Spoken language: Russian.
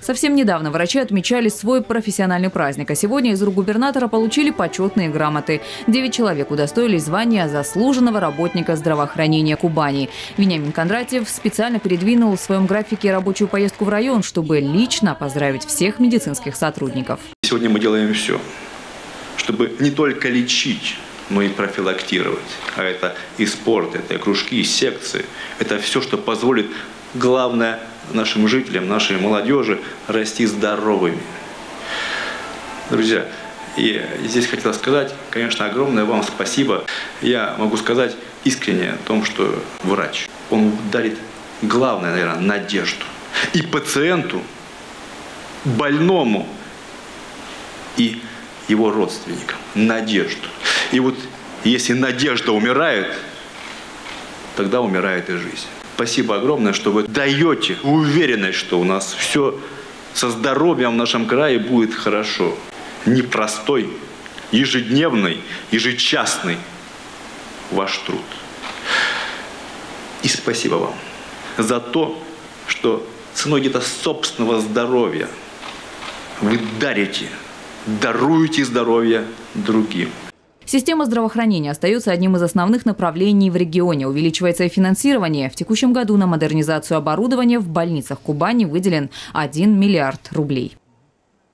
Совсем недавно врачи отмечали свой профессиональный праздник, а сегодня из рук губернатора получили почетные грамоты. 9 человек удостоились звания заслуженного работника здравоохранения Кубани. Вениамин Кондратьев специально передвинул в своем графике рабочую поездку в район, чтобы лично поздравить всех медицинских сотрудников. Сегодня мы делаем все, чтобы не только лечить, но и профилактировать. А это и спорт, это и кружки, и секции. Это все, что позволит, главное, нашим жителям, нашей молодежи расти здоровыми. Друзья, и здесь хотел сказать, конечно, огромное вам спасибо. Я могу сказать искренне о том, что врач, он дарит главное, наверное, надежду. И пациенту, больному, и его родственникам надежду. И вот если надежда умирает, тогда умирает и жизнь. Спасибо огромное, что вы даете уверенность, что у нас все со здоровьем в нашем крае будет хорошо. Непростой, ежедневный, ежечасный ваш труд. И спасибо вам за то, что ценой где-то собственного здоровья вы даруете здоровье другим. Система здравоохранения остается одним из основных направлений в регионе. Увеличивается и финансирование. В текущем году на модернизацию оборудования в больницах Кубани выделен 1 миллиард рублей.